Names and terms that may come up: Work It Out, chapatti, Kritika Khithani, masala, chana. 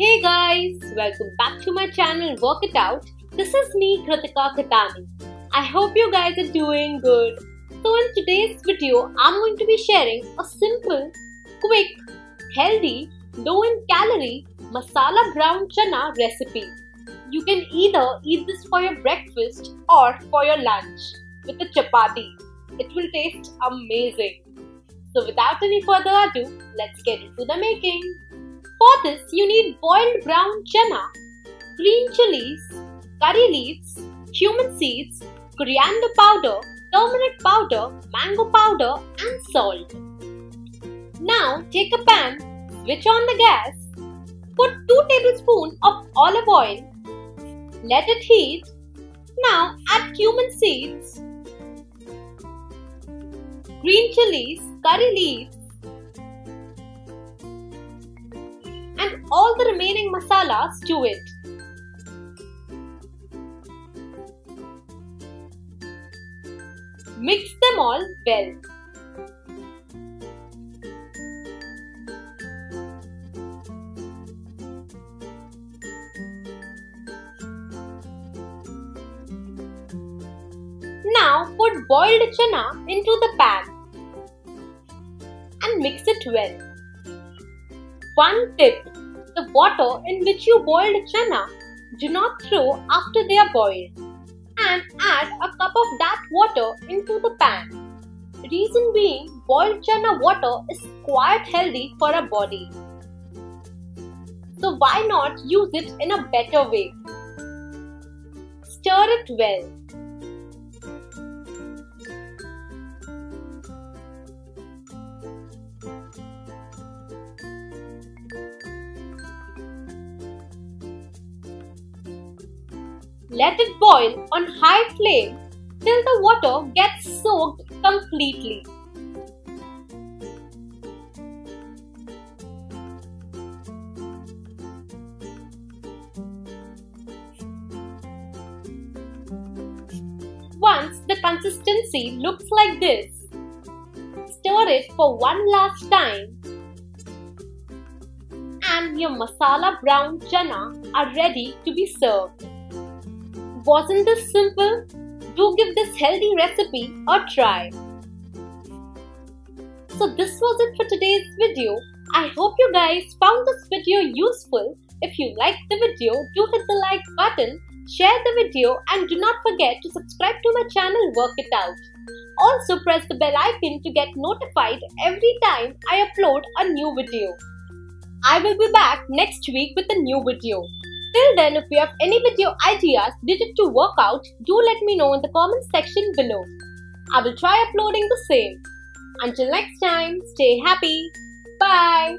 Hey guys, welcome back to my channel Work It Out. This is me, Kritika Khithani. I hope you guys are doing good. So in today's video, I'm going to be sharing a simple, quick, healthy, low in calorie masala ground chana recipe. You can either eat this for your breakfast or for your lunch with a chapati. It will taste amazing. So without any further ado, let's get into the making. For this, you need boiled brown chana, green chilies, curry leaves, cumin seeds, coriander powder, turmeric powder, mango powder and salt. Now take a pan, switch on the gas, put 2 tablespoons of olive oil, let it heat. Now add cumin seeds, green chilies, curry leaves and all the remaining masalas to it. Mix them all well. Now put boiled chana into the pan and mix it well. One tip, the water in which you boiled chana do not throw after they are boiled, and add a cup of that water into the pan. Reason being, boiled chana water is quite healthy for our body. So why not use it in a better way? Stir it well. Let it boil on high flame till the water gets soaked completely. Once the consistency looks like this, stir it for one last time and your masala brown chana are ready to be served. Wasn't this simple? Do give this healthy recipe a try. So this was it for today's video. I hope you guys found this video useful. If you liked the video, do hit the like button, share the video and do not forget to subscribe to my channel Work It Out. Also press the bell icon to get notified every time I upload a new video. I will be back next week with a new video. Till then, if you have any video ideas related to workout, do let me know in the comment section below. I will try uploading the same. Until next time, stay happy. Bye.